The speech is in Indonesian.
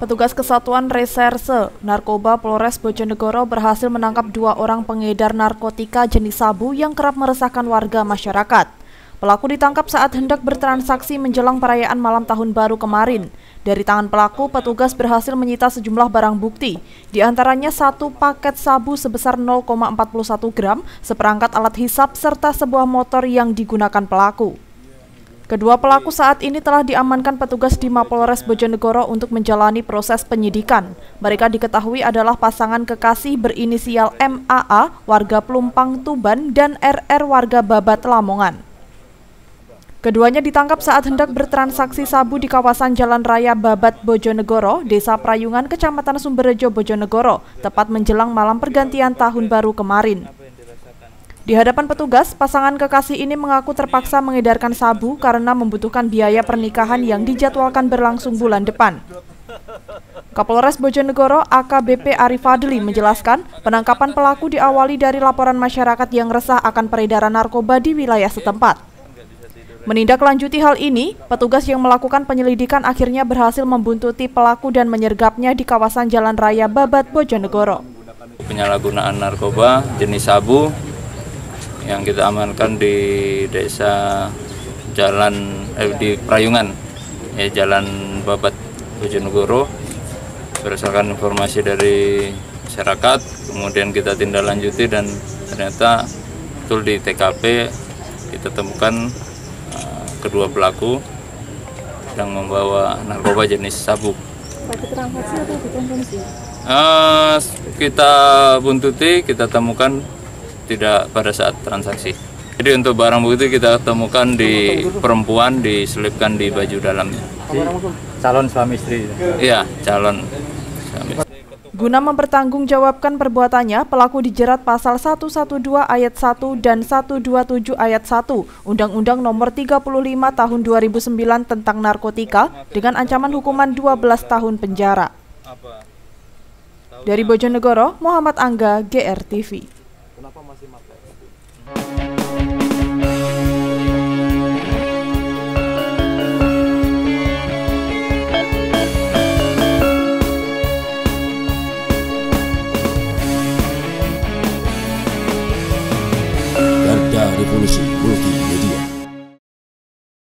Petugas Kesatuan Reserse Narkoba Polres Bojonegoro berhasil menangkap 2 orang pengedar narkotika jenis sabu yang kerap meresahkan warga masyarakat. Pelaku ditangkap saat hendak bertransaksi menjelang perayaan malam tahun baru kemarin. Dari tangan pelaku, petugas berhasil menyita sejumlah barang bukti, di antaranya 1 paket sabu sebesar 0,41 gram, seperangkat alat hisap, serta sebuah motor yang digunakan pelaku. Kedua pelaku saat ini telah diamankan petugas di Mapolres Bojonegoro untuk menjalani proses penyidikan. Mereka diketahui adalah pasangan kekasih berinisial MAA, warga Plumpang, Tuban, dan RR, warga Babat, Lamongan. Keduanya ditangkap saat hendak bertransaksi sabu di kawasan Jalan Raya Babat, Bojonegoro, Desa Prayungan, Kecamatan Sumberrejo, Bojonegoro, tepat menjelang malam pergantian tahun baru kemarin. Di hadapan petugas, pasangan kekasih ini mengaku terpaksa mengedarkan sabu karena membutuhkan biaya pernikahan yang dijadwalkan berlangsung bulan depan. Kapolres Bojonegoro AKBP Arief Adli menjelaskan, penangkapan pelaku diawali dari laporan masyarakat yang resah akan peredaran narkoba di wilayah setempat. Menindaklanjuti hal ini, petugas yang melakukan penyelidikan akhirnya berhasil membuntuti pelaku dan menyergapnya di kawasan Jalan Raya Babat, Bojonegoro. Penyalahgunaan narkoba jenis sabu yang kita amankan di desa di Prayungan, ya, Jalan Babat, Bojonegoro, berdasarkan informasi dari masyarakat. Kemudian kita tindak lanjuti dan ternyata betul di TKP kita temukan kedua pelaku yang membawa narkoba jenis sabu. Kita buntuti, kita temukan tidak pada saat transaksi. Jadi untuk barang bukti kita temukan di perempuan, diselipkan di baju dalamnya. Calon suami istri. Iya, calon suami istri. Guna mempertanggungjawabkan perbuatannya, pelaku dijerat pasal 112 ayat 1 dan 127 ayat 1 Undang-Undang Nomor 35 Tahun 2009 tentang narkotika dengan ancaman hukuman 12 tahun penjara. Dari Bojonegoro, Muhammad Angga, GRTV.